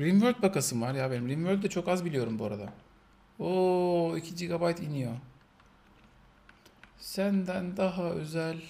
RimWorld bakasım var ya benim. RimWorld'de çok az biliyorum bu arada. Oo, 2 GB iniyor. Senden daha özel.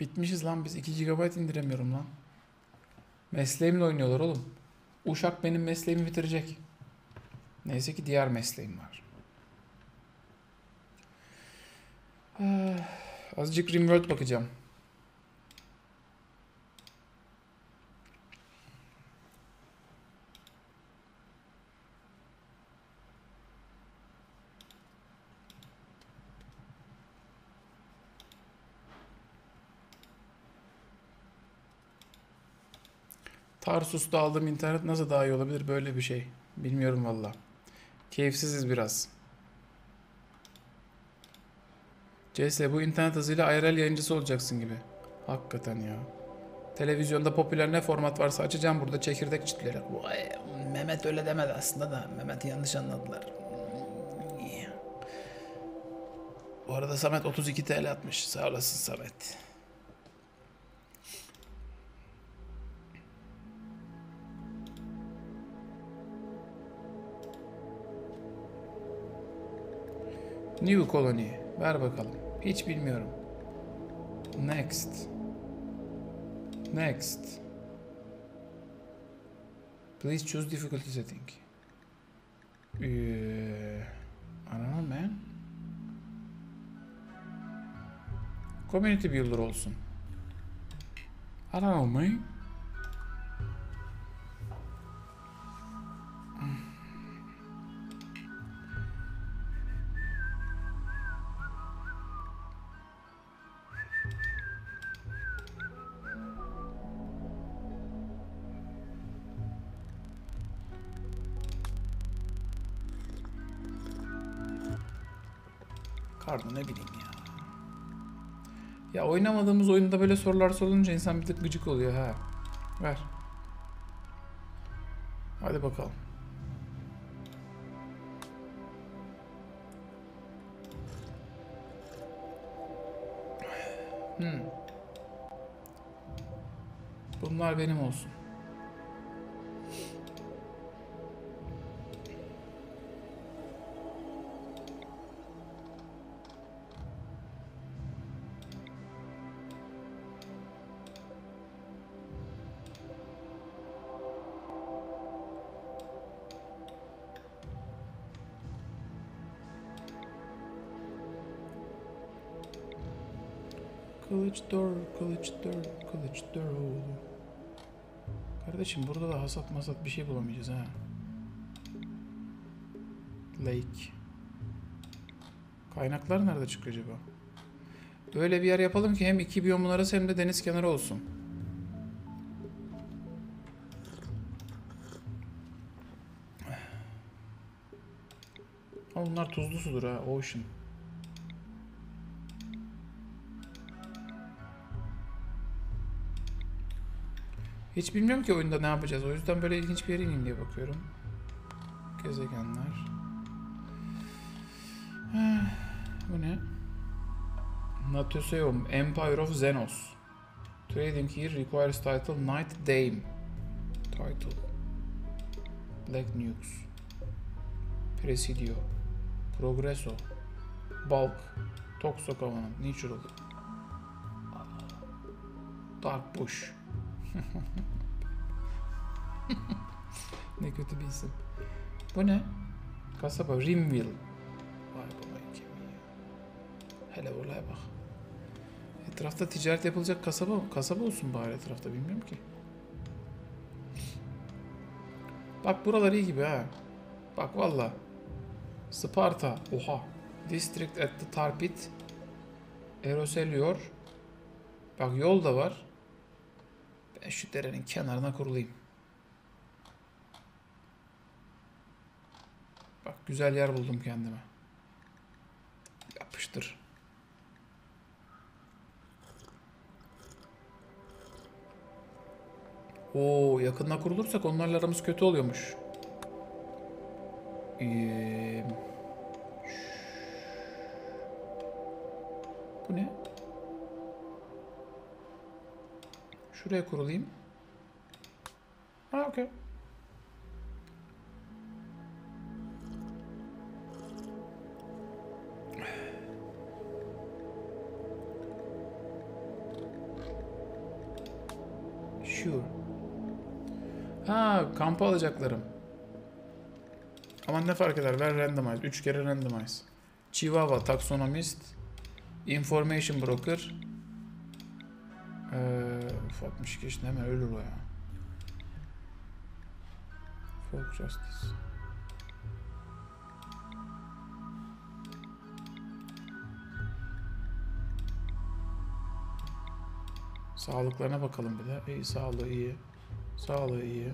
Bitmişiz lan biz. 2 GB indiremiyorum lan. Mesleğimle oynuyorlar oğlum. Uşak benim mesleğimi bitirecek. Neyse ki diğer mesleğim var. Azıcık RimWorld bakacağım. Tarsus'ta aldığım internet nasıl daha iyi olabilir böyle bir şey? Bilmiyorum valla. Keyifsiziz biraz. CS bu internet hızıyla IRL yayıncısı olacaksın gibi. Hakikaten ya. Televizyonda popüler ne format varsa açacağım burada çekirdek çitleri. Vay, Mehmet öyle demedi aslında da. Mehmet'i yanlış anladılar. Bu arada Samet 32 TL atmış. Sağ olasın Samet. New Colony. Ver bakalım. Hiç bilmiyorum. Next. Next. Please choose difficulty setting. I don't know man. Community builder olsun. I don't know man. Pardon ne bileyim ya. Ya oynamadığımız oyunda böyle sorular sorulunca insan bir tık gıcık oluyor ha. Ver. Hadi bakalım. Bunlar benim olsun. Kılıç dör oğlum. Kardeşim burada da hasat masat bir şey bulamayacağız ha. Lake. Kaynaklar nerede çıkıyor acaba? Böyle bir yer yapalım ki hem iki biyomun arası hem de deniz kenarı olsun. Ama bunlar tuzlu sudur ha. Ocean. Hiç bilmiyorum ki oyunda ne yapacağız. O yüzden böyle ilginç bir yere ineyim diye bakıyorum. Gezegenler. Bu ne? Natöseum. Empire of Xenos. Trading here requires title Night Dame. Title. Black Nukes. Presidio. Progresso. Bulk. Toxo Covenant. Natural. Dark Bush. Ne kötü bir isim. Bu ne? Kasaba Rimville. Vay babayın kemiği. Hele olaya bak. Etrafta ticaret yapılacak kasaba mı? Kasaba olsun bari etrafta, bilmiyorum ki. Bak buralar iyi gibi ha. Bak valla. Sparta. Oha. District at the Tarpit. Eroselior. Bak yol da var. Ben şu derenin kenarına kurulayım. Bak güzel yer buldum kendime. Yap çıkmıştır. Oo, yakında kurulursak onlarla aramız kötü oluyormuş. Bu ne? Şuraya kurulayım. Ha, okey. Sure. Ha, kampa alacaklarım. Aman ne fark eder? Ver randomize. 3 kere randomize. Chihuahua, taksonomist, information broker. 62 işte hemen ölür o ya. Folk Justice. Sağlıklarına bakalım bir de. İyi, sağlığı iyi. Sağlığı iyi.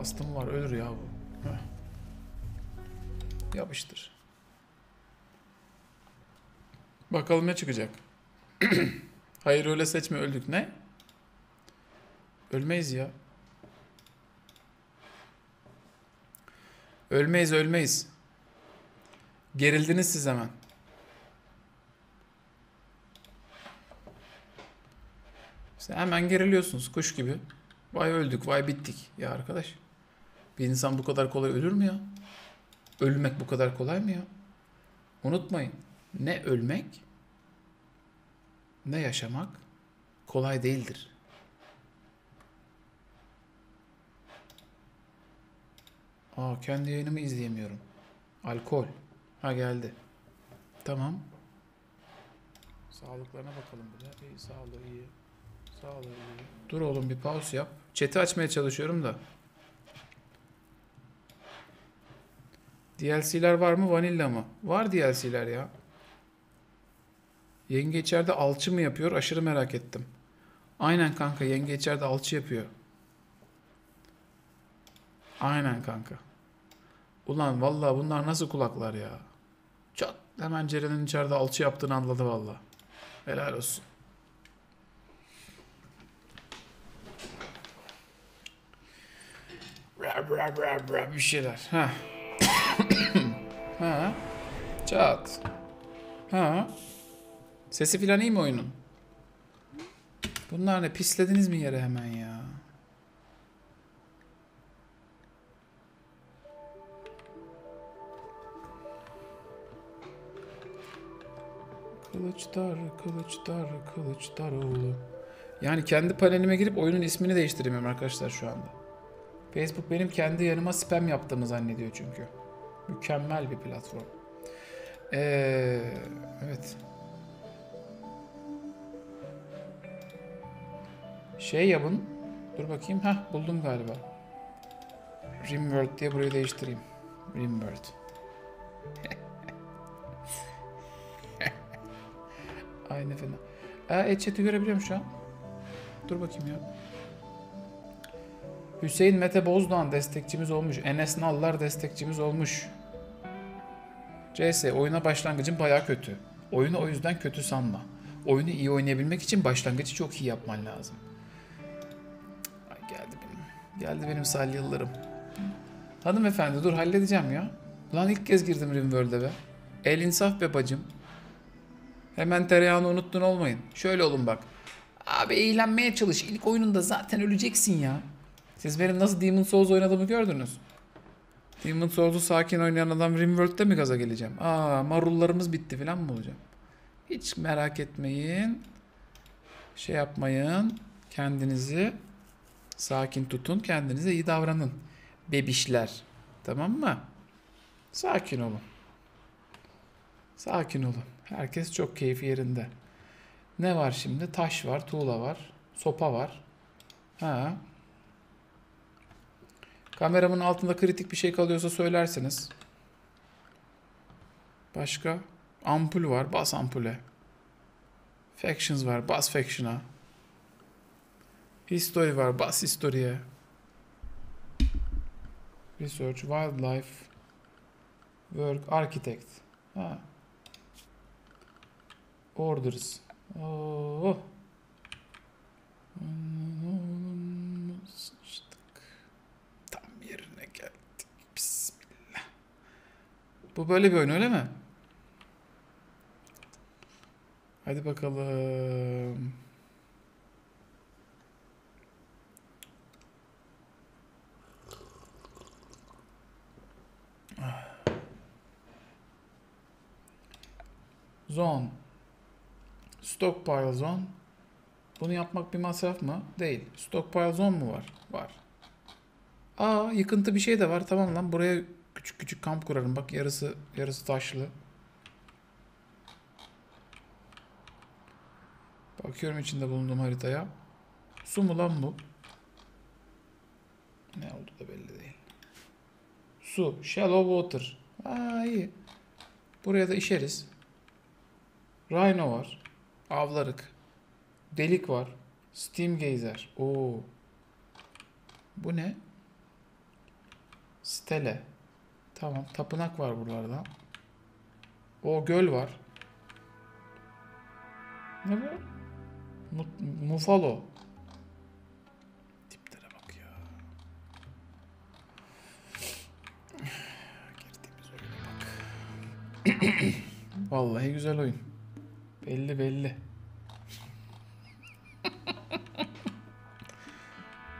Astım var, ölür ya bu. Heh. Yapıştır. Bakalım ne çıkacak. Hayır öyle seçme, öldük ne? Ölmeyiz ya. Ölmeyiz, ölmeyiz. Gerildiniz siz hemen. İşte hemen geriliyorsunuz kuş gibi. Vay öldük, vay bittik. Ya arkadaş, bir insan bu kadar kolay ölür mü ya? Ölmek bu kadar kolay mı ya? Unutmayın, ne ölmek ne yaşamak kolay değildir. Aa, kendi yayınımı izleyemiyorum. Alkol. Ha, geldi. Tamam. Sağlıklarına bakalım bir de. İyi, sağlığı iyi. Sağlığı iyi. Dur oğlum, bir pause yap. Chat'i açmaya çalışıyorum da. DLC'ler var mı? Vanilla mı? Var DLC'ler ya. Yenge içeride alçı mı yapıyor? Aşırı merak ettim. Aynen kanka, yenge içeride alçı yapıyor. Aynen kanka. Ulan vallahi bunlar nasıl kulaklar ya. Çat, hemen Ceren'in içeride alçı yaptığını anladı vallahi. Helal olsun. Bir şeyler. Ha. Ha. Çat. Ha. Sesi filan iyi mi oyunun? Bunlar ne? Pislediniz mi yere hemen ya? Kılıçlar, kılıçlar, kılıçlar oğlu. Yani kendi panelime girip oyunun ismini değiştiremiyorum arkadaşlar şu anda. Facebook benim kendi yanıma spam yaptığımı zannediyor çünkü. Mükemmel bir platform. Evet. Şey yapın. Dur bakayım. Heh, buldum galiba. RimWorld diye burayı değiştireyim. RimWorld. Aynı fena. Chat'i görebiliyorum şu an. Dur bakayım ya. Hüseyin Mete Bozdoğan destekçimiz olmuş. Enes Nallar destekçimiz olmuş. CS oyuna başlangıcın bayağı kötü. Oyunu o yüzden kötü sanma. Oyunu iyi oynayabilmek için başlangıcı çok iyi yapman lazım. Geldi benim sal yıllarım. Hanımefendi dur, halledeceğim ya. Lan ilk kez girdim RimWorld'e be. El insaf be bacım. Hemen tereyağını unuttun olmayın. Şöyle olun bak. Abi eğlenmeye çalış. İlk oyununda zaten öleceksin ya. Siz benim nasıl Demon's Souls oynadığımı gördünüz. Demon's Souls'u sakin oynayan adam RimWorld'de mi gaza geleceğim? Aa, marullarımız bitti falan mı olacağım? Hiç merak etmeyin. Şey yapmayın. Kendinizi sakin tutun, kendinize iyi davranın. Bebişler. Tamam mı? Sakin olun. Sakin olun. Herkes çok keyfi yerinde. Ne var şimdi? Taş var, tuğla var, sopa var. Ha. Kameramın altında kritik bir şey kalıyorsa söylersiniz. Başka? Ampul var, bas ampule. Factions var, bas faction'a. History var, bas history'e. Research, wildlife, work, architect. Ha. orders. Oh. Sıçtık. Tam yerine geldik. Bismillah. Bu böyle bir oyun öyle mi? Hadi bakalım. Zone. Stockpile zone. Bunu yapmak bir masraf mı? Değil. Stockpile zone mu var? Var. Aa, yıkıntı bir şey de var. Tamam lan, buraya küçük küçük kamp kurarım. Bak yarısı taşlı. Bakıyorum içinde bulunduğum haritaya. Su mu lan bu? Ne oldu da belli değil. Su. Shallow water. Aa, iyi. Buraya da işeriz. Rhino var. Avlarık. Delik var. Steam geyser. Oo. Bu ne? Stele. Tamam. Tapınak var buralarda. O göl var. Ne bu? Mufalo. Tiplere bak ya. Girdiğimiz oyuna bak. Vallahi güzel oyun. Belli belli.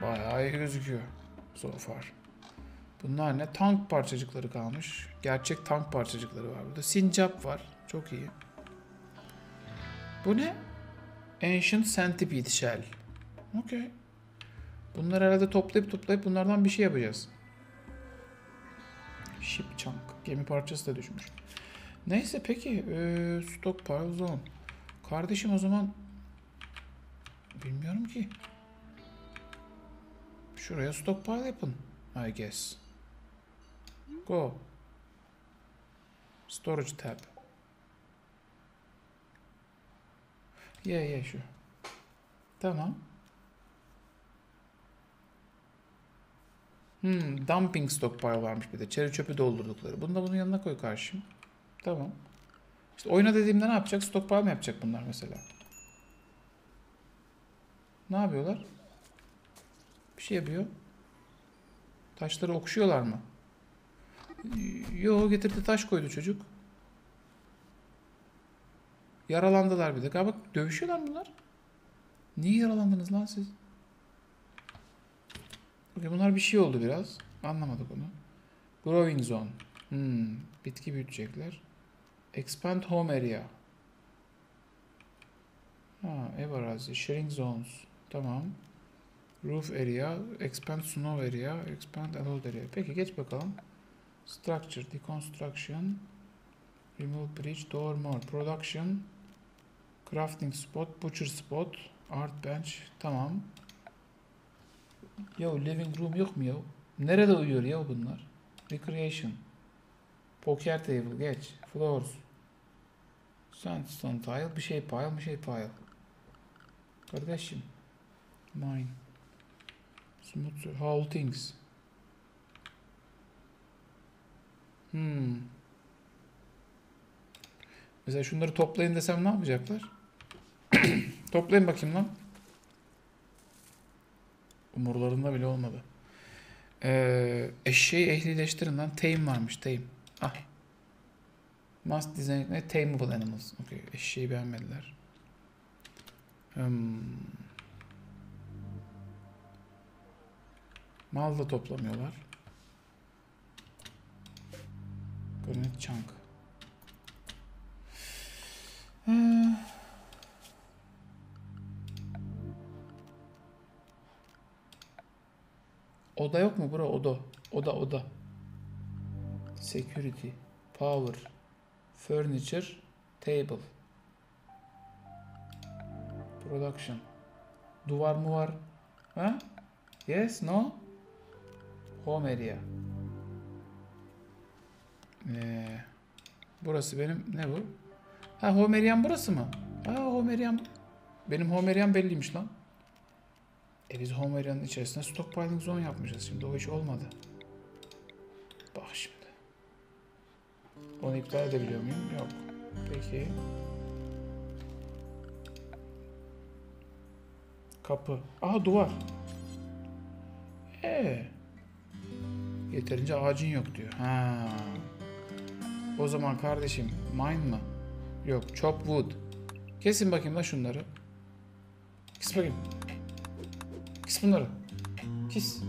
Bayağı iyi gözüküyor. So far. Bunlar ne? Tank parçacıkları kalmış. Gerçek tank parçacıkları var burada. Sincap var. Çok iyi. Bu ne? Ancient Centipede Shell. Okay. Bunları herhalde toplayıp bunlardan bir şey yapacağız. Ship chunk. Gemi parçası da düşmüş. Neyse peki. Stockpile zone. Kardeşim o zaman bilmiyorum ki. Şuraya stockpile yapın. I guess. Go. Storage tab. Ye şu. Tamam. Dumping stockpile varmış bir de. Çeri çöpü doldurdukları. Bunu da bunun yanına koy karşım. Tamam. İşte oyna dediğimde ne yapacak? Stockpile mi yapacak bunlar mesela? Ne yapıyorlar? Bir şey yapıyor. Taşları okşuyorlar mı? Yo, getirdi taş koydu çocuk. Yaralandılar bir de. Galiba dövüşüyorlar bunlar. Niye yaralandınız lan siz? Bunlar bir şey oldu biraz. Anlamadık onu. Growing zone. Bitki büyütecekler. Expand home area. Ev arazi. Shrink zones. Tamam. Roof area. Expand snow area. Expand allowed area. Peki geç bakalım. Structure. Deconstruction. Remove bridge. Door more. Production. Crafting spot. Butcher spot. Art bench. Tamam. Ya living room yok mu ya? Nerede uyuyor ya bunlar? Recreation. Poker table geç. Floors. Sandstone tile. Bir şey pile. Kardeşim. Mine. Smooth. Holdings. Mesela şunları toplayın desem ne yapacaklar? Toplayın bakayım lan. Umurlarında bile olmadı. Eşeği ehlileştirin lan. Tame varmış. Tame. Ah. Must design a tameable animals. Okay. Eşeği beğenmediler. Mal da toplamıyorlar. Granite chunk. Oda yok mu bura? Oda. Security, power, furniture, table, production. Duvar mı var? Ha? Yes, no. Home area. Burası benim ne bu? Ha, home area'm burası mı? Ha, home area'm. Benim home area'm belliymiş lan. Biz home area'nın içerisinde stockpiling zone yapmışız. Şimdi o hiç olmadı. Bak şimdi. Onu iptal edebiliyor muyum? Yok. Peki. Kapı. Aha duvar. Yeterince ağacın yok diyor. Ha. O zaman kardeşim mine mı? Yok, chop wood. Kesin bakayım da şunları. Kes bakayım. Kes bunları. Kes.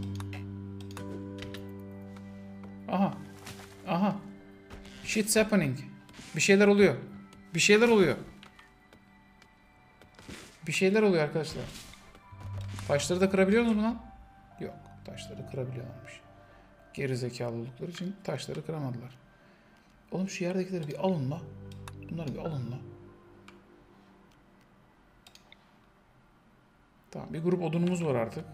Aha. Aha. Shit's happening. Bir şeyler oluyor. Bir şeyler oluyor. Bir şeyler oluyor arkadaşlar. Taşları da kırabiliyor musun lan? Yok. Taşları kırabiliyorlarmış. Gerizekalı oldukları için taşları kıramadılar. Oğlum şu yerdekileri bir alın la. Bunları bir alın la. Tamam, bir grup odunumuz var artık.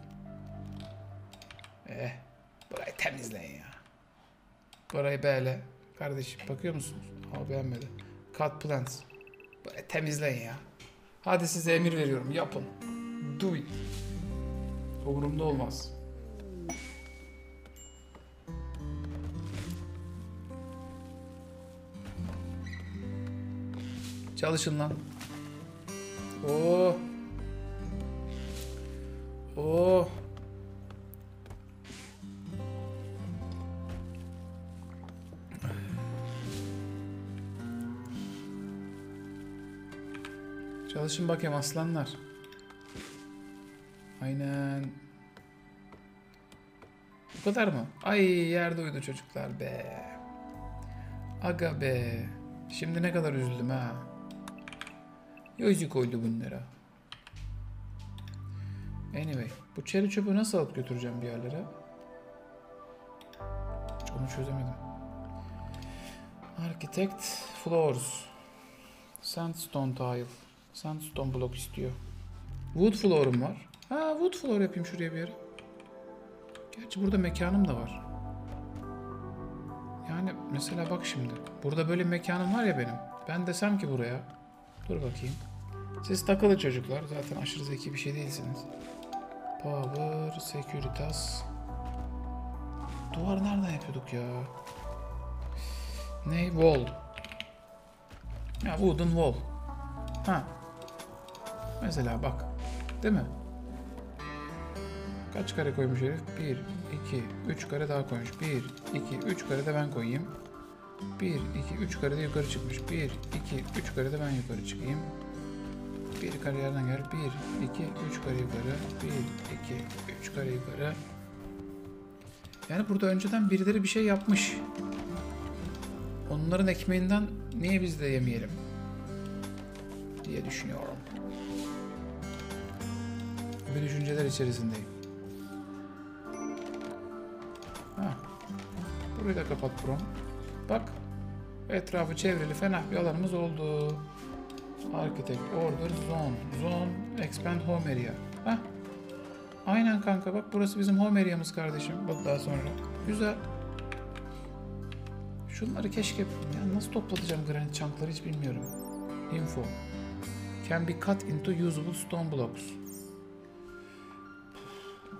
Burayı temizleyin ya. Burayı böyle. Kardeşim bakıyor musunuz? Aa, beğenmedi. Cut plants. Burayı temizleyin ya. Hadi size emir veriyorum. Yapın. Do it. Umurumda olmaz. Çalışın lan. Oo. Oo. Çalışın bakayım aslanlar. Aynen. Bu kadar mı? Ay yerde uyudu çocuklar be. Aga be. Şimdi ne kadar üzüldüm ha. Yüzü koydu bunlara. Anyway. Bu çeri çöpü nasıl alıp götüreceğim bir yerlere? Onu çözemedim. Architect floors. Sandstone tile. Sandstone block istiyor. Wood floor'um var. Ha, wood floor yapayım şuraya bir yere. Gerçi burada mekanım da var. Yani mesela bak şimdi. Burada böyle mekanım var ya benim. Ben desem ki buraya. Dur bakayım. Siz takılı çocuklar. Zaten aşırı zeki bir şey değilsiniz. Power, Securitas. Duvar nereden yapıyorduk ya? Ne? Wall. Ya wooden wall. Ha. Mesela bak. Değil mi? Kaç kare koymuş herif? 1, 2, 3 kare daha koymuş. 1, 2, 3 kare de ben koyayım. 1, 2, 3 kare de yukarı çıkmış. 1, 2, 3 kare de ben yukarı çıkayım. 1 kare yerden gel. 1, 2, 3 kare yukarı. 1, 2, 3 kare yukarı. Yani burada önceden birileri bir şey yapmış. Onların ekmeğinden niye biz de yemeyelim diye düşünüyorum. Bu düşünceler içerisindeyim. Heh. Burayı da kapat bro. Bak. Etrafı çevrili fena bir alanımız oldu. Architect order zone. Zone expand home area. Heh. Aynen kanka bak, burası bizim home area'mız kardeşim. Bak daha sonra. Güzel. Şunları keşke... Ya nasıl toplatacağım granit çankları hiç bilmiyorum. Info. Can be cut into usable stone blocks.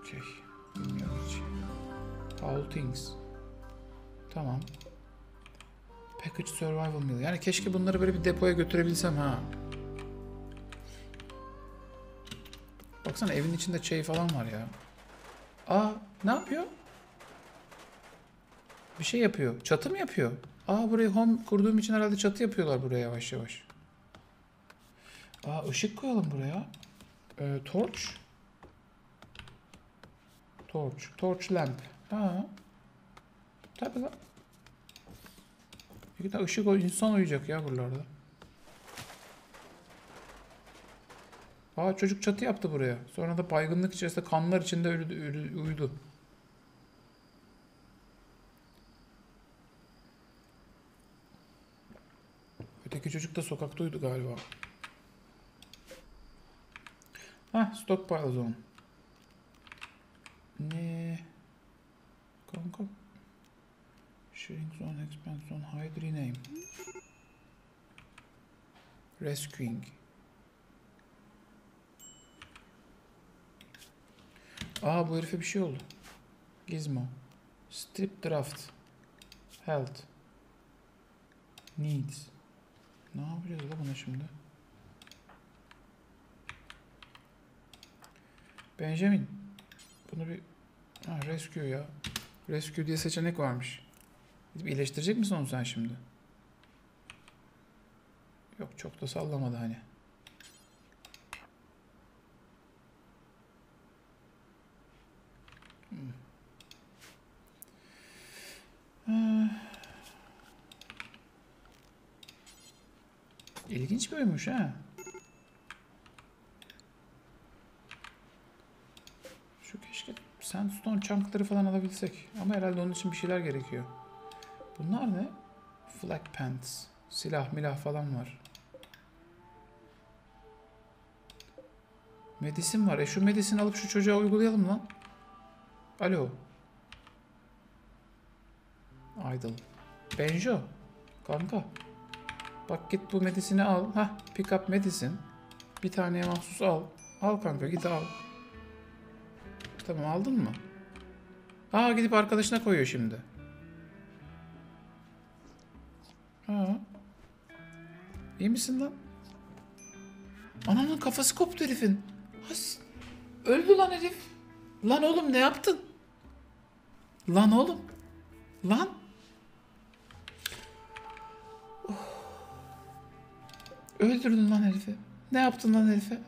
Okay. Bilmiyorum hiç. All things. Tamam. Package survival meal. Yani keşke bunları böyle bir depoya götürebilsem ha. Baksana evin içinde şey falan var ya. Aa, ne yapıyor? Bir şey yapıyor. Çatı mı yapıyor? Aa, burayı home kurduğum için herhalde çatı yapıyorlar buraya yavaş yavaş. Aa, ışık koyalım buraya. Torch. Torch. Torch lamp. Ha. Tabii lan. Bir de ışık, insan uyuyacak ya buralarda. Aa, çocuk çatı yaptı buraya. Sonra da baygınlık içerisinde, kanlar içinde uyudu. Öteki çocuk da sokakta uyudu galiba. Hah, stockpile zone. Ne? Kanka. Shrink zone, expand zone, hide, rename. Rescuing. Aa, bu herife bir şey oldu. Gizmo. Strip draft. Health. Needs. Ne yapacağız da buna şimdi? Benjamin. Bunu bir... Ha, rescue ya. Rescue diye seçenek varmış. İyileştirecek misin onu sen şimdi? Yok, çok da sallamadı hani. İlginç bir oymuş ha. Şu keşke sandstone chunkları falan alabilsek. Ama herhalde onun için bir şeyler gerekiyor. Bunlar ne? Flag pants. Silah milah falan var. Medisin var. E şu medisin alıp şu çocuğa uygulayalım lan. Alo. Idle. Benjo. Kanka. Bak git bu medisini al. Hah, pick up medicine. Bir taneye mahsus al. Al kanka, git al. Tamam, aldın mı? Aa, gidip arkadaşına koyuyor şimdi. Ha. İyi misin lan? Ananın kafası koptu herifin. Has. Öldü lan herif. Lan oğlum ne yaptın? Lan oğlum. Lan. Öldürdün lan herifi. Ne yaptın lan herife?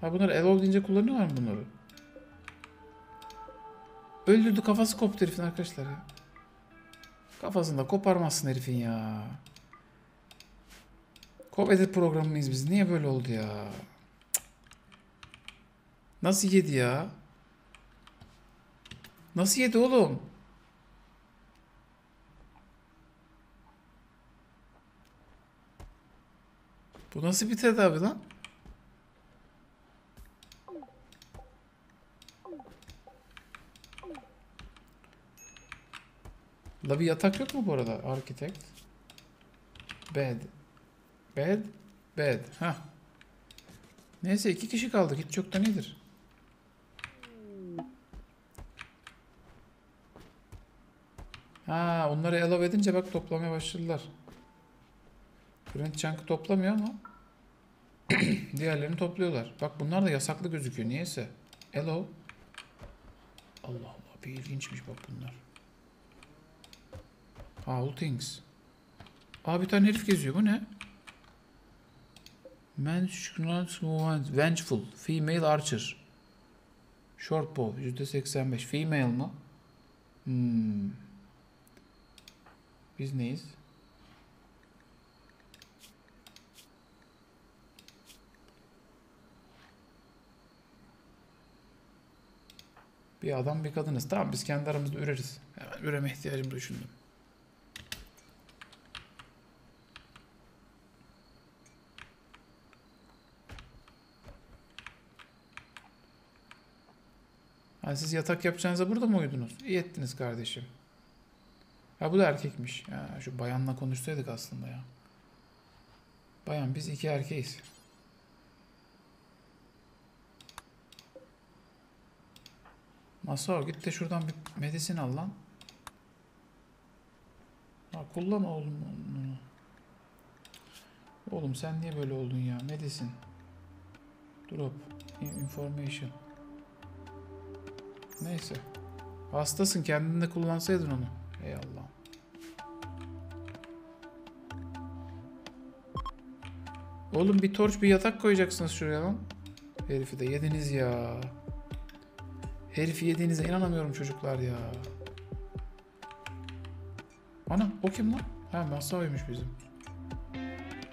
Ha, bunları elov deyince kullanıyorlar mı bunları? Öldürdü, kafası koptu herifin arkadaşlar ya. Kafasını da koparmazsın herifin ya. Kop edit programındayız biz. Niye böyle oldu ya? Nasıl yedi ya? Nasıl yedi oğlum? Bu nasıl bir tedavi lan? La bir yatak yok mu bu arada? Architect. Bed. Bed. Bed. Ha. Neyse, 2 kişi kaldık. Hiç çok da nedir? Ha, onları allow edince bak toplamaya başladılar. Brent Chunk'ı toplamıyor ama diğerlerini topluyorlar. Bak bunlar da yasaklı gözüküyor. Niyeyse. Hello. Allah Allah. Bir ilginçmiş bak bunlar. All things. Aa, bir tane herif geziyor. Bu ne? Vengeful. Female archer. Short bow. %85. Female mı? Hmm. Biz neyiz? Bir adam bir kadınız. Tamam, biz kendi aramızda üreriz. Hemen üreme ihtiyacımı düşündüm. Yani siz yatak yapacağınıza burada mı uyudunuz? İyi ettiniz kardeşim. Ya bu da erkekmiş. Ya şu bayanla konuşsaydık aslında ya. Bayan, biz 2 erkeğiz. Masao, git de şuradan bir medisin al lan. Ha, kullan oğlum onu. Oğlum sen niye böyle oldun ya? Medisin. Drop. Information. Neyse. Hastasın, kendin de kullansaydın onu. Ey Allah. Oğlum bir torç, bir yatak koyacaksınız şuraya lan. Herifi de yediniz ya. Herifi yediğinize inanamıyorum çocuklar ya. Ana, o kim lan? Ha, Masao'ymuş bizim.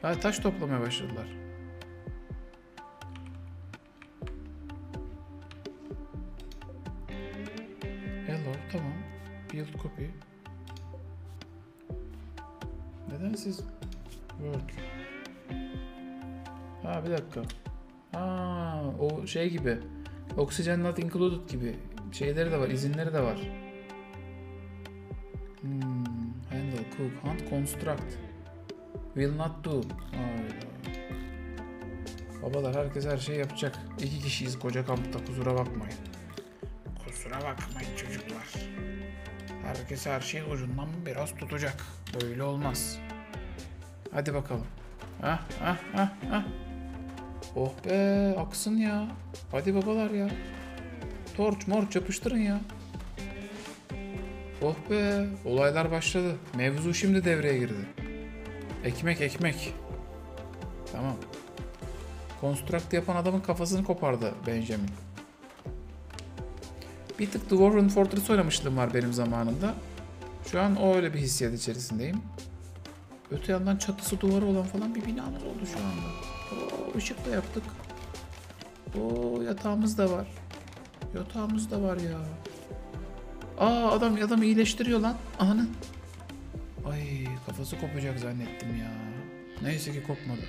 Ha, taş toplamaya başladılar. Hello, tamam. Build copy. Neden siz? Work. Ha, bir dakika. Ha, o şey gibi. Oxygen Not Included gibi şeyleri de var, izinleri de var. Hmm. Handle, cook, hunt, construct. Will not do. Babalar, herkes her şeyi yapacak. 2 kişiyiz koca kampta, kusura bakmayın. Kusura bakmayın çocuklar. Herkes her şeyi ucundan biraz tutacak. Böyle olmaz. Hadi bakalım. Hah hah hah hah. Oh be, aksın ya. Hadi babalar ya. Torç mor çapıştırın ya. Oh be, olaylar başladı. Mevzu şimdi devreye girdi. Ekmek ekmek. Tamam. Konstrukt yapan adamın kafasını kopardı Benjamin. Bir tık The Warren Fortress oynamışlığım var benim zamanımda. Şu an o öyle bir hissiyat içerisindeyim. Öte yandan çatısı duvarı olan falan bir binamız oldu şu anda. Oo, ışık da yaptık. Oo, yatağımız da var. Yatağımız da var ya. Aa, adam iyileştiriyor lan. Anı. Ay, kafası kopacak zannettim ya. Neyse ki kopmadı.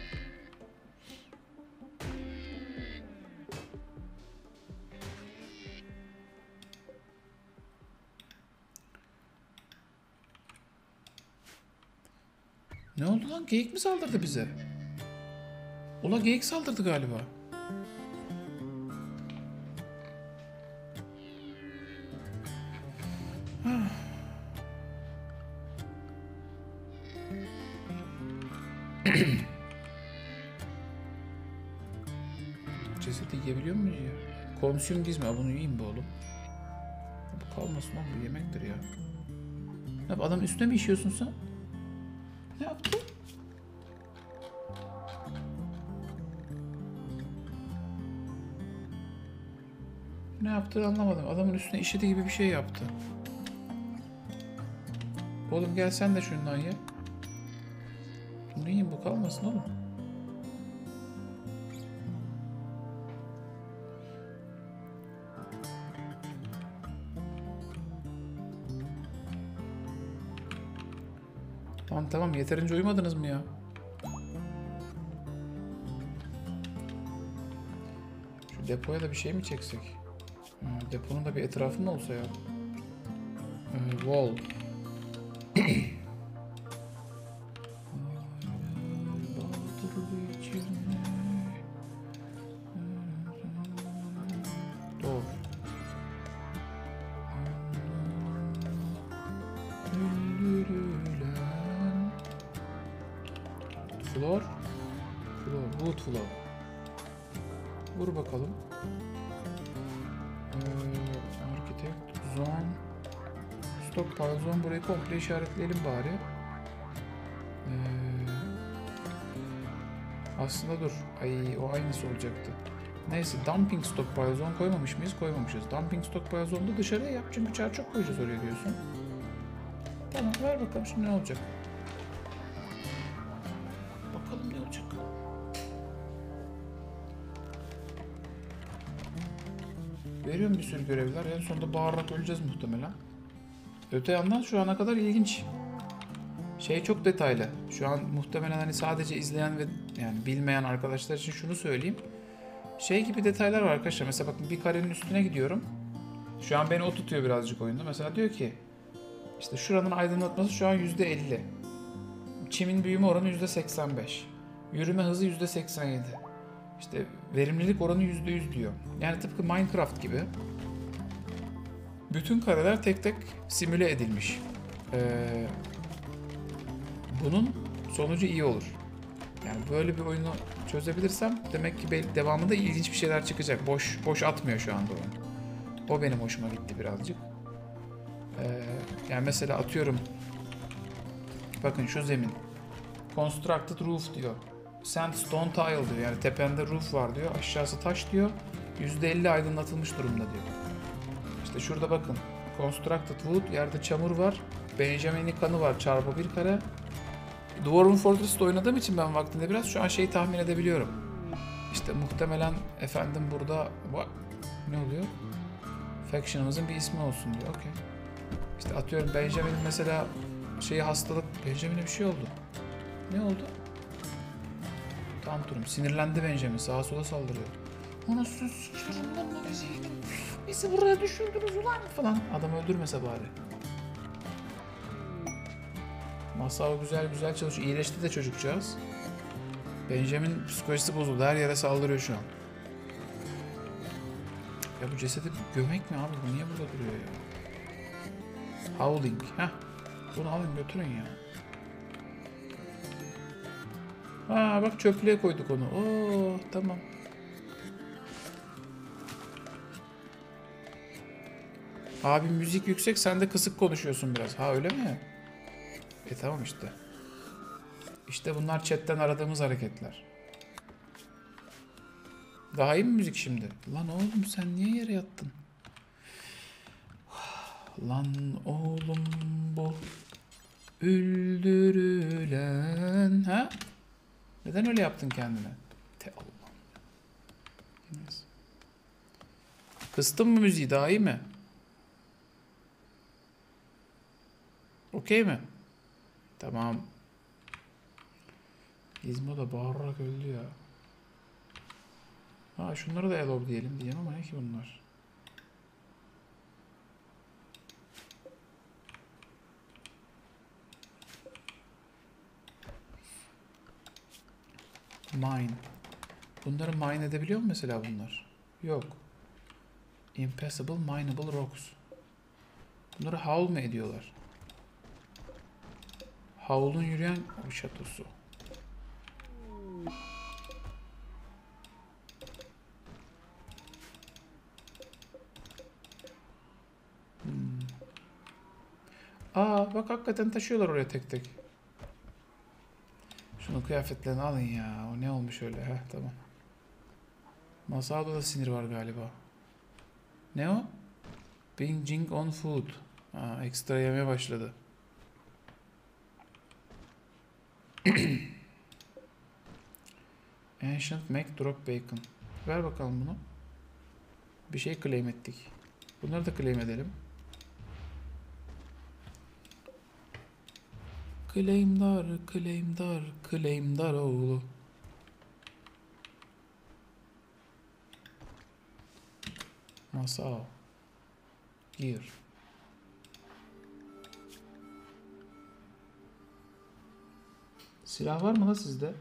Ne oldu lan? Geyik mi saldırdı bize? Ola geyik saldırdı galiba. Cesedi yiyebiliyor muyuz ya? Komisyon dizme. Bunu yiyeyim be oğlum. Bu kalmasın lan, bu yemektir ya. Ne, adam üstüne mi işiyorsun sen? Ne yaptın? Ne yaptığını anlamadım. Adamın üstüne işlediği gibi bir şey yaptı. Oğlum gel sen de şundan ye. Bunu yiyin, bu kalmasın oğlum. Tamam tamam, yeterince uyumadınız mı ya? Şu depoya da bir şey mi çeksek? Deponun da bir etrafı mı olsa ya? Wall. Komple işaretleyelim bari. Aslında dur. Ay, o aynısı olacaktı. Neyse, dumping stockpile zone koymamış mıyız? Koymamışız. Dumping stockpile zone'da dışarıya yap. Çünkü çerçok koyacağız oraya diyorsun. Tamam, ver bakalım şimdi ne olacak. Bakalım ne olacak. Veriyorum bir sürü görevler. En sonunda bağırarak öleceğiz muhtemelen. Öte yandan şu ana kadar ilginç. Şey çok detaylı. Şu an muhtemelen hani sadece izleyen ve yani bilmeyen arkadaşlar için şunu söyleyeyim. Şey gibi detaylar var arkadaşlar. Mesela bakın, bir karenin üstüne gidiyorum. Şu an beni o tutuyor birazcık oyunda. Mesela diyor ki işte şuranın aydınlatması şu an %50. Çimin büyüme oranı %85. Yürüme hızı %87. İşte verimlilik oranı %100 diyor. Yani tıpkı Minecraft gibi. Bütün kareler tek tek simüle edilmiş. Bunun sonucu iyi olur. Yani böyle bir oyunu çözebilirsem demek ki devamında ilginç bir şeyler çıkacak. Boş atmıyor şu anda oyun. O benim hoşuma gitti birazcık. Yani mesela atıyorum. Bakın şu zemin. Constructed roof diyor. Sandstone tile diyor. Yani tepende roof var diyor. Aşağısı taş diyor. %50 aydınlatılmış durumda diyor. İşte şurada bakın, Constructed Wood, yerde çamur var, Benjamin'in kanı var, çarpı bir kare. Dwarven Fortress'te oynadığım için ben vaktinde biraz şu an şeyi tahmin edebiliyorum. İşte muhtemelen efendim burada, ne oluyor? Faction'ımızın bir ismi olsun diyor, okey. İşte atıyorum Benjamin'in mesela şeyi hastalık, Benjamin'e bir şey oldu. Ne oldu? Tam durum, sinirlendi Benjamin, sağa sola saldırıyor. Ona söz sıçırım lan, bu bizi yedin. Bizi buraya düşürdünüz ulan falan. Adam öldürmese bari. Masal güzel güzel çalışıyor. İyileşti de çocukcağız. Benjamin psikolojisi bozuldu. Her yere saldırıyor şu an. Ya bu cesedi gömek mi abi? Bu niye burada duruyor ya? Howling. Heh. Bunu alın götürün ya. Aa bak, çöplüğe koyduk onu. Oo tamam. Abi müzik yüksek, sen de kısık konuşuyorsun biraz. Ha öyle mi? E tamam işte. İşte bunlar chatten aradığımız hareketler. Daha iyi mi müzik şimdi? Lan oğlum sen niye yere yattın? Lan oğlum bu öldürülen... Ha? Neden öyle yaptın kendine? Te Allah'ım. Kıstın mı müziği, daha iyi mi? Okey mi? Tamam. İzmo da bağırarak öldü ya. Ha şunlara da elop diyelim diyeceğim ama ne ki bunlar? Mine. Bunları mine edebiliyor mu mesela bunlar? Yok. Impassable mineable rocks. Bunları howl mı ediyorlar? Howl'un yürüyen şatosu. Aa bak, hakikaten taşıyorlar oraya tek tek. Şunun kıyafetlerini alın ya. O ne olmuş öyle? Heh tamam. Masada da sinir var galiba. Ne o? Binging on food. Aa, ekstra yemeye başladı. Ancient Mac Drop Bacon. Ver bakalım bunu. Bir şey claim ettik. Bunları da claim edelim. Claimdar, claimdar, claimdar oğlu. Masal. Gir. Silah var mı la sizde?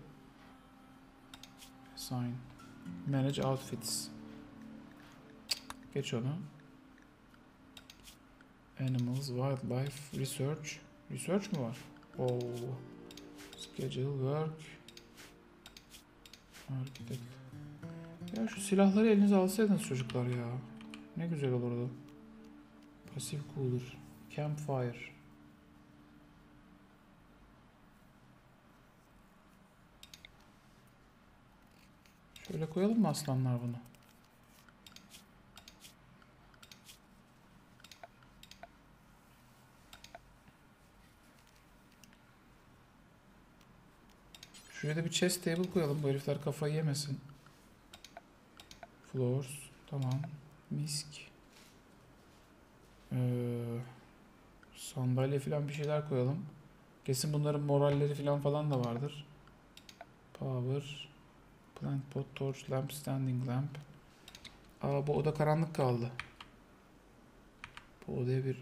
Sign. Manage outfits. Geç onu. Animals, wildlife, research. Research mu var? Oh, schedule work, architect. Ya şu silahları elinize alsaydınız çocuklar ya. Ne güzel olurdu. Pasif cooler, campfire. Şöyle koyalım mı aslanlar bunu? Şuraya da bir chest table koyalım, bu herifler kafayı yemesin. Floors, tamam. Misk. Sandalye falan bir şeyler koyalım. Kesin bunların moralleri falan da vardır. Power. Plant pot, torch, lamp, standing lamp. Aa bu oda karanlık kaldı. Bu odaya bir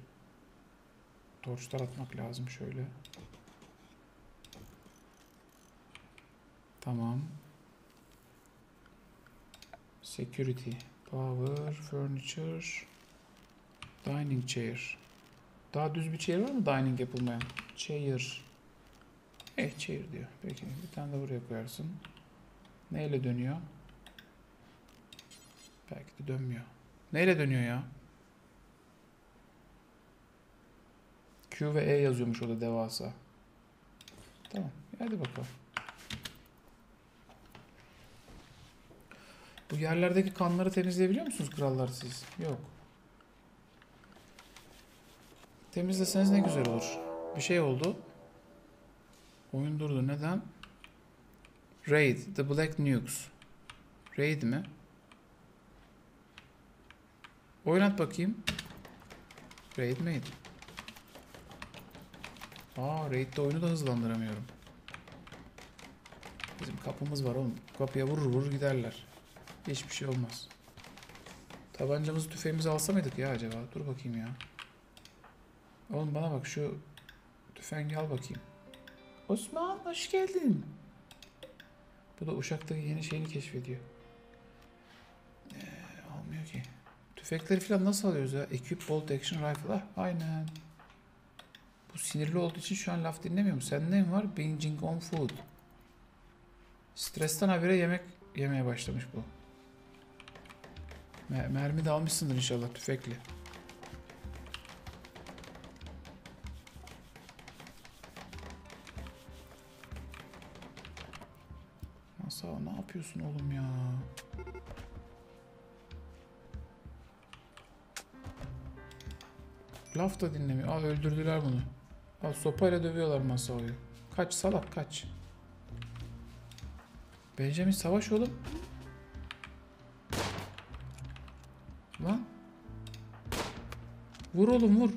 torçlar atmak lazım şöyle. Tamam. Security, power, furniture, dining chair. Daha düz bir chair var mı dining yapılmayan? Chair. Chair diyor. Peki bir tane de buraya koyarsın. Neyle dönüyor? Belki de dönmüyor. Neyle dönüyor ya? Q ve E yazıyormuş orada devasa. Tamam. Hadi bakalım. Bu yerlerdeki kanları temizleyebiliyor musunuz krallar siz? Yok. Temizleseniz ne güzel olur. Bir şey oldu. Oyun durdu. Neden? Raid. The Black Nukes. Raid mi? Oynat bakayım. Raid miydi? Aa Raid'de oyunu da hızlandıramıyorum. Bizim kapımız var oğlum. Kapıya vurur vurur giderler. Hiçbir şey olmaz. Tabancamızı, tüfeğimizi alsa mıydık ya acaba? Dur bakayım ya. Oğlum bana bak, şu tüfengi al bakayım. Osman hoş geldin. Bu da Uşak'taki yeni şeyini keşfediyor. Almıyor ki. Tüfekleri falan nasıl alıyoruz ya? Equip bolt action rifle. Ah, aynen. Bu sinirli olduğu için şu an laf dinlemiyorum. Sende ne var? Binging on food. Stresten habire yemek yemeye başlamış bu. Mermi de almışsındır inşallah tüfekli. Masa ne yapıyorsun oğlum ya? Laf da dinlemiyor. Aa, öldürdüler bunu. Aa, sopayla dövüyorlar Masao'yu. Kaç salak kaç. Benjamin savaş oğlum. Lan. Vur oğlum vur.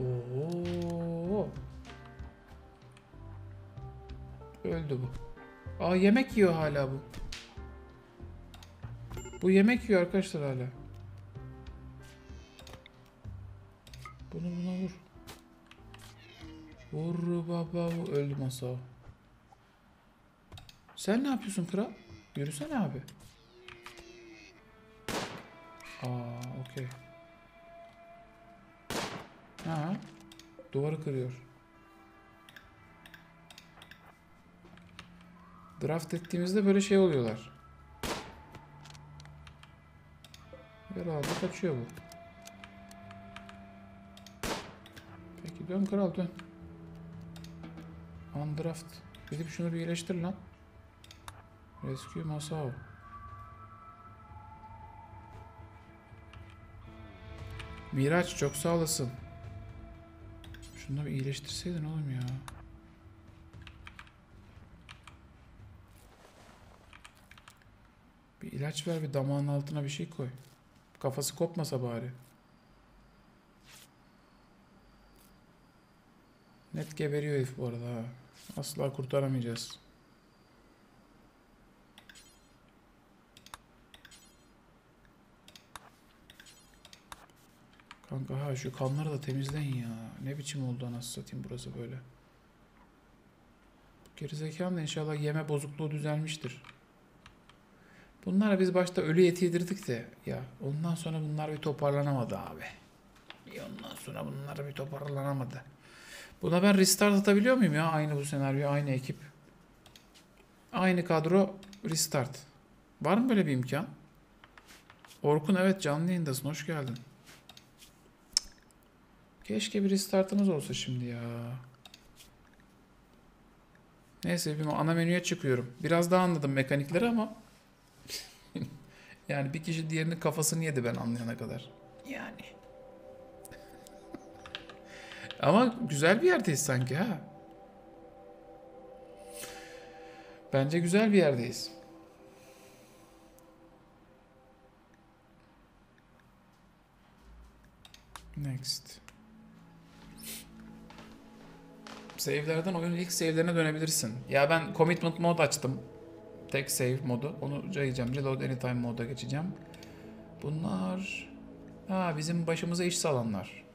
Oo. Öldü bu. Aa yemek yiyor hala bu. Bu yemek yiyor arkadaşlar hala. Bunu buna vur. Vur baba vur. Öldü Masao. Sen ne yapıyorsun kral? Yürüsene abi. Aa okey. Ha. Duvarı kırıyor. Draft ettiğimizde böyle şey oluyorlar. Herhalde kaçıyor bu. Peki dön kral dön. Undraft. Gidip şunu bir iyileştir lan. Rescue Masao. Miraç çok sağ olasın. Şunu da bir iyileştirseydin oğlum ya. Bir ilaç ver, bir damağının altına bir şey koy. Kafası kopmasa bari. Net geberiyor herif bu arada ha. Asla kurtaramayacağız. Kanka ha şu kanları da temizleyin ya. Ne biçim oldu anasını satayım burası böyle. Gerizekalı da inşallah yeme bozukluğu düzelmiştir. Bunlara biz başta ölü eti yedirdik de ya ondan sonra bunlar bir toparlanamadı abi. Buna ben restart atabiliyor muyum ya? Aynı bu senaryo, aynı ekip. Aynı kadro restart. Var mı böyle bir imkan? Orkun evet canlı yayındasın. Hoş geldin. Keşke bir restartımız olsa şimdi ya. Neyse bir ana menüye çıkıyorum. Biraz daha anladım mekanikleri ama yani bir kişi diğerinin kafasını yedi ben anlayana kadar. Yani. Ama güzel bir yerdeyiz sanki ha. Bence güzel bir yerdeyiz. Next. Save'lerden oyunun ilk save'lerine dönebilirsin. Ya ben commitment mod açtım. Tek save modu. Onu cayacağım. Reload anytime moda geçeceğim. Bunlar... Ha bizim başımıza iş salanlar.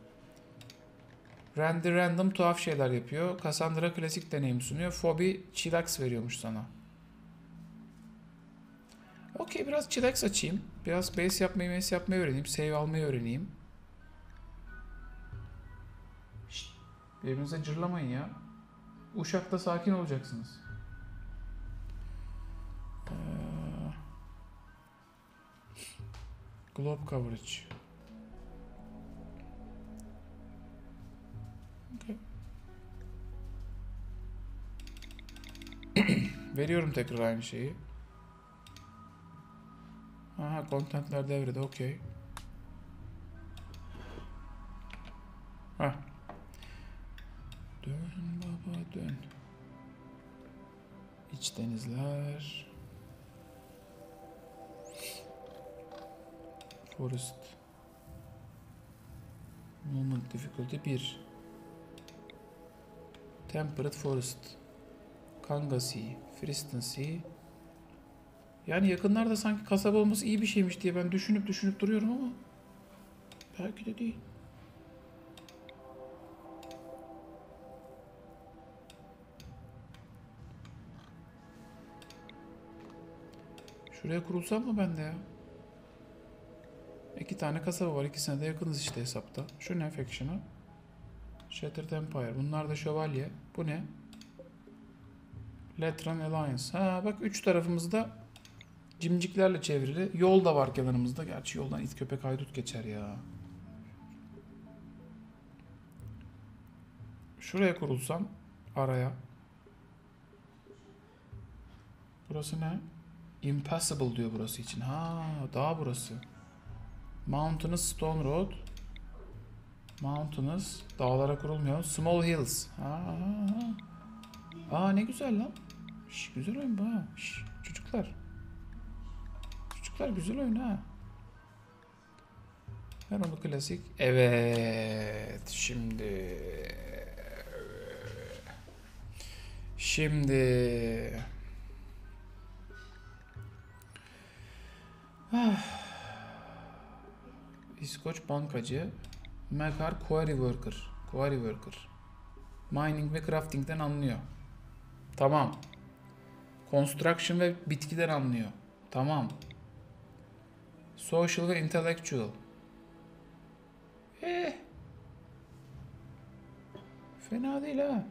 Randy random tuhaf şeyler yapıyor. Cassandra klasik deneyim sunuyor. Fobi chillax veriyormuş sana. Okey biraz chillax açayım. Biraz base yapmayı öğreneyim. Save almayı öğreneyim. Birbirinize cırlamayın ya. Uşak'ta sakin olacaksınız. Globe coverage. Okay. Veriyorum tekrar aynı şeyi. Aha, contentler devrede, okey. Hah. Dön baba dön. İç denizler. Forest. Moment difficulty 1. Temperate forest. Kanga Sea. Friston Sea. Yani yakınlarda sanki kasaba olması iyi bir şeymiş diye ben düşünüp duruyorum ama belki de değil. Şuraya kurulsam mı ben de ya? 2 tane kasaba var. İkisine de yakınız işte hesapta. Şu ne? Faction'a. Shattered Empire. Bunlar da şövalye. Bu ne? Letran Alliance. Ha bak, üç tarafımızda cimciklerle çevrili. Yol da var kenarımızda. Gerçi yoldan it köpek haydut geçer ya. Şuraya kurulsam araya. Burası ne? Impassable diyor burası için. Ha, dağ burası. Mountainous Stone Road. Mountainous, dağlara kurulmuyor. Small Hills. Ha. Aa, ne güzel lan. Şş, güzel oyun bu ha. Şş, çocuklar. Çocuklar güzel oyun ha. Ver onu klasik. Evet. Şimdi. Ah. İskoç bankacı. Mekar Quarry Worker. Mining ve crafting'den anlıyor. Tamam. Construction ve bitkiden anlıyor. Tamam. Social ve intellectual. Fena değil ha.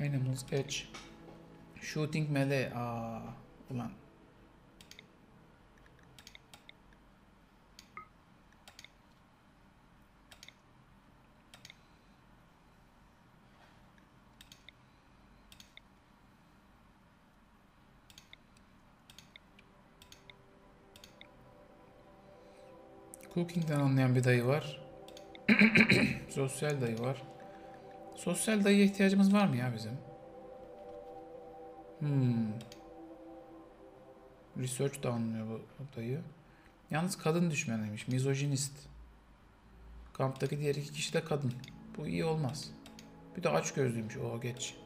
Animals Edge. Shooting melee. Aa, ulan. Cooking'den anlayan bir dayı var. Sosyal dayı var. Sosyal dayıya ihtiyacımız var mı ya bizim? Research da anlıyor bu dayı. Yalnız kadın düşmanıymış. Mizojinist. Kamptaki diğer iki kişi de kadın. Bu iyi olmaz. Bir de açgözlüymüş. O geç.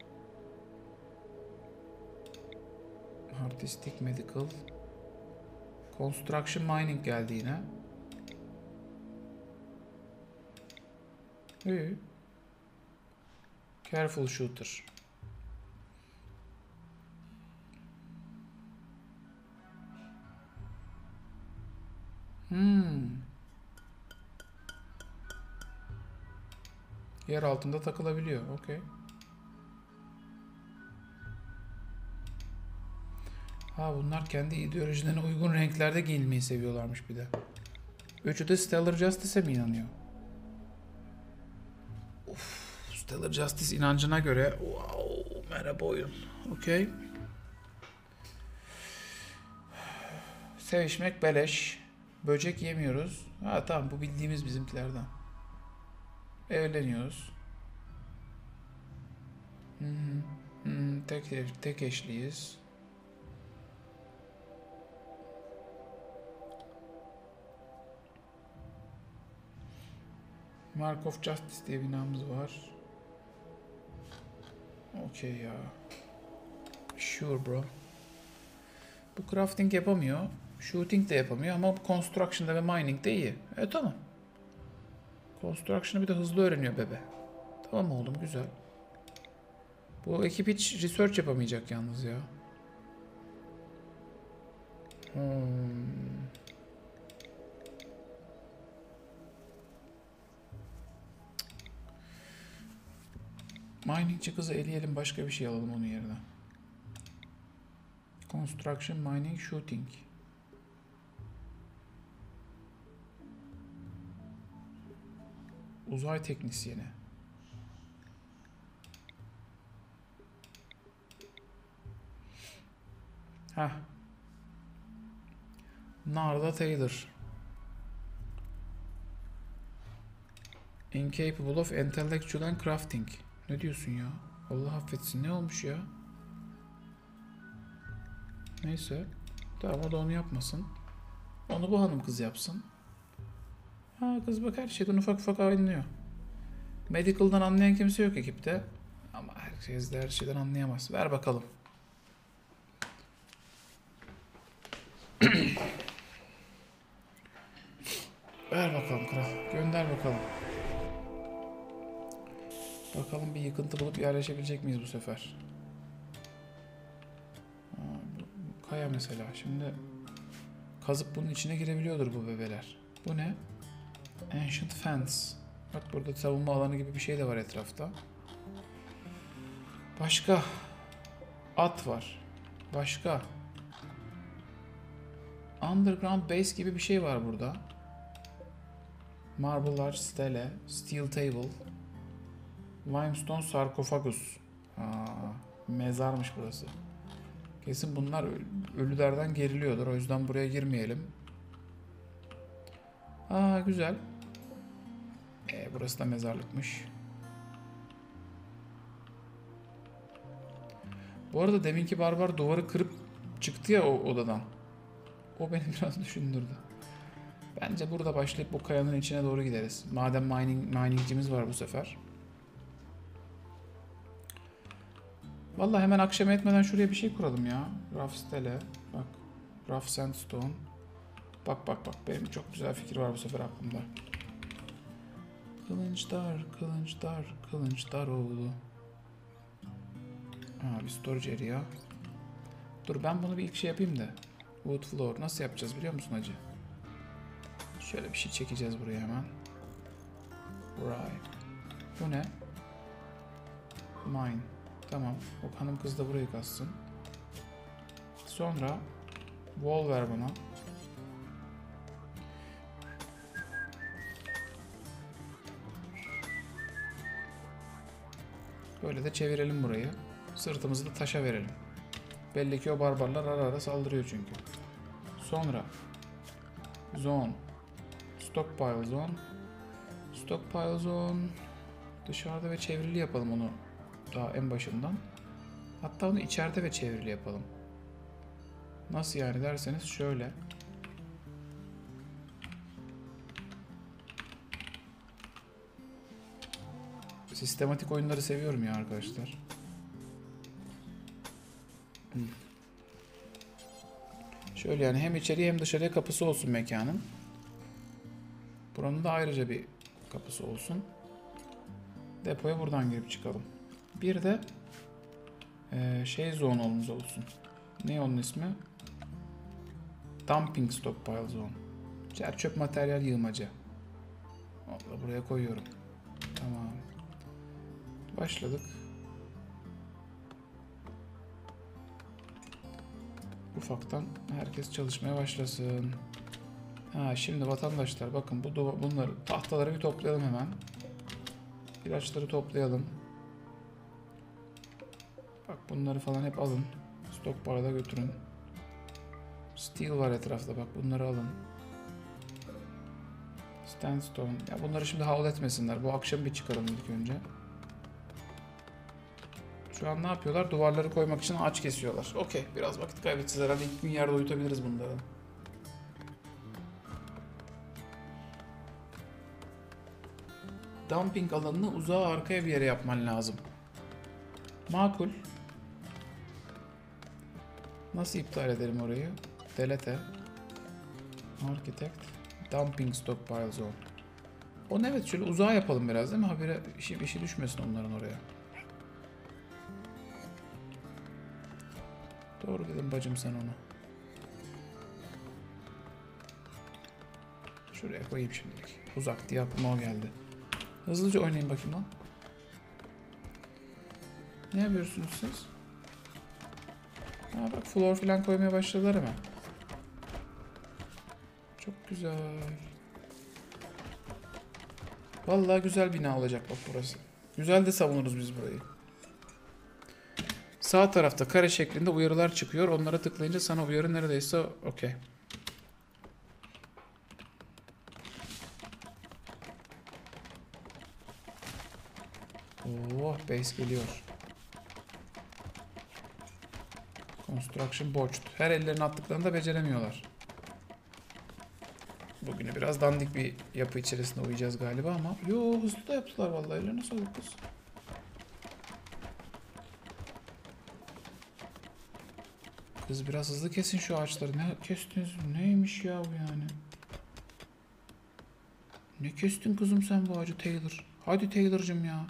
Artistic, medical. Construction, mining geldi yine. İyi. Careful shooter. Yer altında takılabiliyor. Okay. Ha, bunlar kendi ideolojilerine uygun renklerde giyinmeyi seviyorlarmış bir de. Üçü de Stellar Justice'e mi inanıyor? Stellar Justice inancına göre, wow, merhaba oyun. Okay. Sevişmek beleş. Böcek yemiyoruz. Ha tamam, bu bildiğimiz bizimkilerden. Evleniyoruz. Tek eşliyiz. Mark of Justice diye binamız var. Okey ya. Sure bro. Bu crafting yapamıyor. Shooting de yapamıyor ama bu construction'da ve mining de iyi. E tamam. Construction'ı bir de hızlı öğreniyor bebe. Tamam oğlum, güzel. Bu ekip hiç research yapamayacak yalnız ya. Miningçi kızı eleyelim, başka bir şey alalım onun yerine. Construction, mining, shooting. Uzay teknisyeni. Hah. Narda Taylor. Incapable of intellectual and crafting. Ne diyorsun ya? Allah affetsin, ne olmuş ya? Neyse. Tamam, o da onu yapmasın. Onu bu hanım kız yapsın. Ha kız bak, her şeyden ufak ufak anlıyor. Medical'dan anlayan kimse yok ekipte. Ama herkes de her şeyden anlayamaz. Ver bakalım. Ver bakalım kral. Gönder bakalım. Bakalım bir yıkıntı bulup yerleşebilecek miyiz bu sefer? Ha, kaya mesela. Şimdi kazıp bunun içine girebiliyordur bu bebeler. Bu ne? Ancient Fence. Bak, burada savunma alanı gibi bir şey de var etrafta. Başka. At var. Başka. Underground base gibi bir şey var burada. Marble'lar, stele, steel table, limestone sarkofagus. Mezarmış burası. Kesin bunlar ölülerden geriliyordur. O yüzden buraya girmeyelim. Güzel. Burası da mezarlıkmış. Bu arada deminki barbar duvarı kırıp çıktı ya o odadan. O beni biraz düşündürdü. Bence burada başlayıp bu kayanın içine doğru gideriz. Madem miningcimiz var bu sefer. Vallahi hemen akşam etmeden şuraya bir şey kuralım ya. Rough stele. Bak. Rough sandstone. Bak bak bak. Benim çok güzel fikir var bu sefer aklımda. Kılınçlar, kılınçlar, kılınçlar oldu. Bir storage area. Dur ben bunu bir ilk şey yapayım da. Wood floor. Nasıl yapacağız biliyor musun hacı? Şöyle bir şey çekeceğiz buraya hemen. Right. Bu ne? Mine. Tamam. O hanım kız da burayı kazsın. Sonra wall ver bana. Böyle de çevirelim burayı. Sırtımızı da taşa verelim. Belli ki o barbarlar ara ara saldırıyor çünkü. Sonra zone. Stockpile zone. Stockpile zone. Dışarıda ve çevrili yapalım onu. Daha en başından. Hatta onu içeride ve çevrili yapalım. Nasıl yani derseniz şöyle. Sistematik oyunları seviyorum ya arkadaşlar. Şöyle yani hem içeriye hem dışarıya kapısı olsun mekanın. Buranın da ayrıca bir kapısı olsun. Depoya buradan girip çıkalım. Bir de şey zone'umuz olsun. Ne onun ismi? Dumping stockpile zone. Çöp materyal yığmacı. Allah, buraya koyuyorum. Tamam. Başladık. Ufaktan herkes çalışmaya başlasın. Şimdi vatandaşlar bakın bunları tahtaları bir toplayalım hemen. İlaçları toplayalım. Bak bunları falan hep alın. Stockpile'a götürün. Steel var etrafta bak bunları alın. Sandstone. Ya bunları şimdi havlu etmesinler. Bu akşam bir çıkaralım ilk önce. Şu an ne yapıyorlar? Duvarları koymak için ağaç kesiyorlar. Okey. Biraz vakit kaybedeceğiz herhalde. İlk gün yerde uyutabiliriz bunları. Dumping alanını uzağa arkaya bir yere yapman lazım. Makul. Nasıl iptal edelim orayı? Delete. Architect. Dumping stockpile zone. Onu evet şöyle uzağa yapalım biraz değil mi? Habire işi düşmesin onların oraya. Doğru dedim bacım sen onu. Şuraya koyayım şimdilik. Uzak diye aklıma o geldi. Hızlıca oynayın bakayım lan. Ne yapıyorsunuz siz? Bak floor falan koymaya başladılar hemen. Çok güzel. Vallahi güzel bina olacak bak burası. Güzel de savunuruz biz burayı. Sağ tarafta kare şeklinde uyarılar çıkıyor. Onlara tıklayınca sana uyarı neredeyse okey. Oh base geliyor. Construction botched. Her ellerini attıklarını da beceremiyorlar. Bugüne biraz dandik bir yapı içerisinde uyuyacağız galiba ama. Yo hızlı da yaptılar vallahi. Ellerine sağlık kız. Kız biraz hızlı kesin şu ağaçları. Ne kestiniz? Neymiş ya bu yani? Ne kestin kızım sen bu ağacı Taylor? Hadi Taylor'cım ya.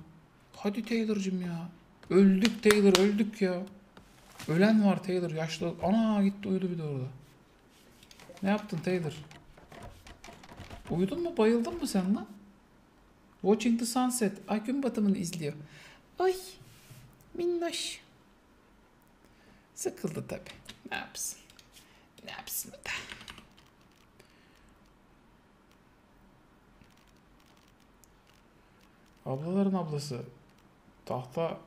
Hadi Taylor'cım ya. Öldük Taylor öldük ya. Ölen var Taylor yaşlı. Ana gitti uyudu bir de orada. Ne yaptın Taylor? Uyudun mu bayıldın mı sen lan? Watching the sunset. Ay gün batımını izliyor. Ay. Minnoş. Sıkıldı tabi. Ne yapsın? Ne yapsın da? Ablaların ablası. Tahta.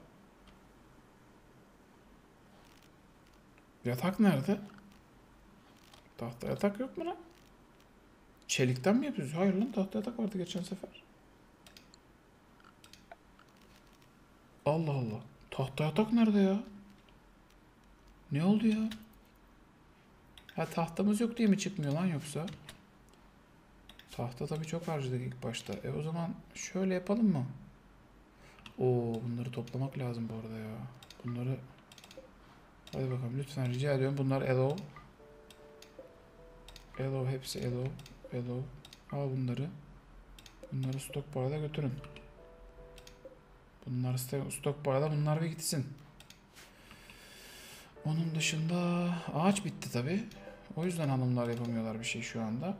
Yatak nerede? Tahta yatak yok mu lan? Çelikten mi yapıyoruz? Hayır lan, tahta yatak vardı geçen sefer. Allah Allah. Tahta yatak nerede ya? Ne oldu ya? Ha, tahtamız yok diye mi çıkmıyor lan yoksa? Tahta tabii çok harcadık ilk başta. E o zaman şöyle yapalım mı? Oo, bunları toplamak lazım bu arada ya. Bunları... Hadi bakalım lütfen rica ediyorum. Bunlar yellow. Yellow, hepsi yellow. Yellow. Al bunları. Bunları stok barda götürün. Bunlar stok barda, bunlar bir gitsin. Onun dışında ağaç bitti tabi. O yüzden hanımlar yapamıyorlar bir şey şu anda.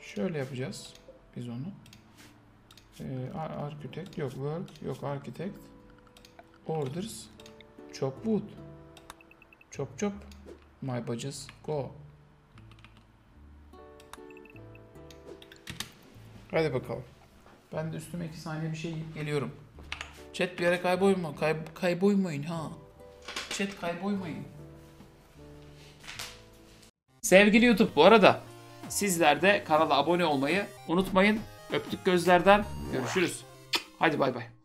Şöyle yapacağız biz onu. Architect yok, work yok, architect. Orders. Chop wood. Chop chop. My budges go. Hadi bakalım. Ben de üstüme 2 saniye bir şey yiyip geliyorum. Chat bir yere kaybolmayın. Kaybolmayın ha. Chat kaybolmayın. Sevgili YouTube, bu arada sizler de kanala abone olmayı unutmayın. Öptük gözlerden. Görüşürüz. Hadi bay bay.